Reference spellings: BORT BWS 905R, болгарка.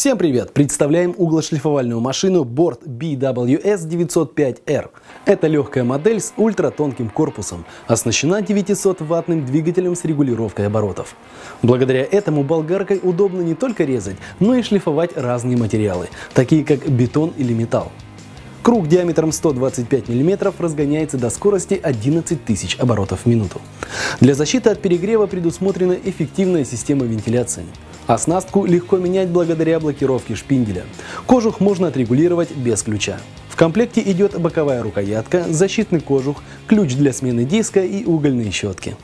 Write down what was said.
Всем привет! Представляем углошлифовальную машину BORT BWS 905R. Это легкая модель с ультратонким корпусом, оснащена 900-ваттным двигателем с регулировкой оборотов. Благодаря этому болгаркой удобно не только резать, но и шлифовать разные материалы, такие как бетон или металл. Круг диаметром 125 мм разгоняется до скорости 11 тысяч оборотов в минуту. Для защиты от перегрева предусмотрена эффективная система вентиляции. Оснастку легко менять благодаря блокировке шпинделя. Кожух можно отрегулировать без ключа. В комплекте идет боковая рукоятка, защитный кожух, ключ для смены диска и угольные щетки.